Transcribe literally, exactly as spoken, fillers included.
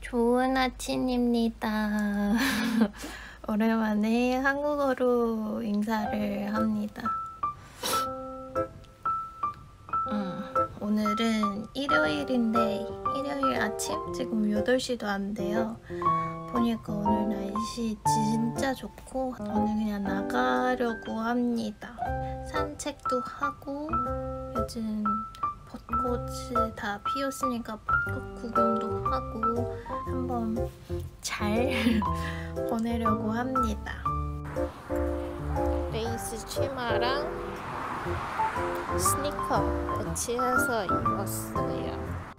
좋은 아침입니다. 오랜만에 한국어로 인사를 합니다. 음, 오늘은 일요일인데 일요일 아침? 지금 여덟 시도 안 돼요. 보니까 오늘 날씨 진짜 좋고 오늘 그냥 나가려고 합니다. 산책도 하고 요즘 벚꽃이 다 피었으니까 벚꽃 구경도 하고 한번 잘 보내려고 합니다. 레이스 치마랑 스니커 같이 해서 입었어요.